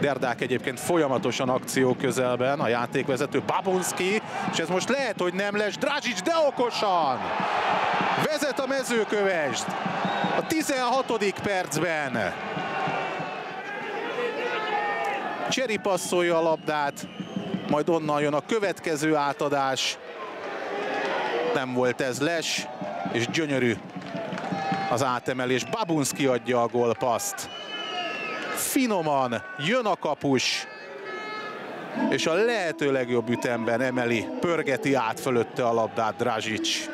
Derdák egyébként folyamatosan akció közelben, a játékvezető Babunszki, és ez most lehet, hogy nem lesz Dražić, de okosan! Vezet a Mezőkövesd a 16. percben. Cseri passzolja a labdát, majd onnan jön a következő átadás. Nem volt ez les, és gyönyörű az átemelés. Babunszki adja a gólpaszt. Finoman jön a kapus, és a lehető legjobb ütemben emeli, pörgeti át fölötte a labdát Dražić.